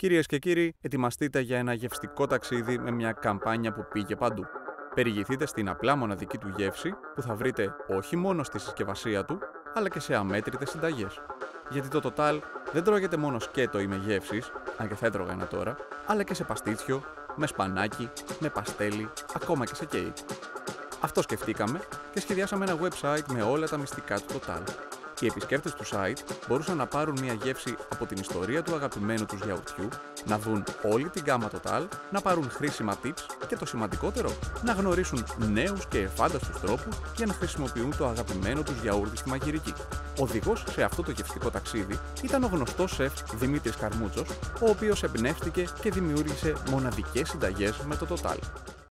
Κυρίες και κύριοι, ετοιμαστείτε για ένα γευστικό ταξίδι με μια καμπάνια που πήγε παντού. Περιηγηθείτε στην απλά μοναδική του γεύση που θα βρείτε όχι μόνο στη συσκευασία του, αλλά και σε αμέτρητες συνταγές. Γιατί το Total δεν τρώγεται μόνο σκέτο ή με γεύσεις, αν και θα έτρωγα ένα τώρα, αλλά και σε παστίτσιο, με σπανάκι, με παστέλι, ακόμα και σε κέικ. Αυτό σκεφτήκαμε και σχεδιάσαμε ένα website με όλα τα μυστικά του Total. Οι επισκέπτες του site μπορούσαν να πάρουν μια γεύση από την ιστορία του αγαπημένου τους γιαουρτιού, να δουν όλη την γκάμα Total, να πάρουν χρήσιμα tips και το σημαντικότερο, να γνωρίσουν νέους και εφάνταστους τρόπους για να χρησιμοποιούν το αγαπημένο τους γιαούρτι στη μαγειρική. Οδηγός σε αυτό το γευστικό ταξίδι ήταν ο γνωστός σεφ Δημήτριος Σκαρμούτσος, ο οποίος εμπνεύστηκε και δημιούργησε μοναδικές συνταγές με το Total.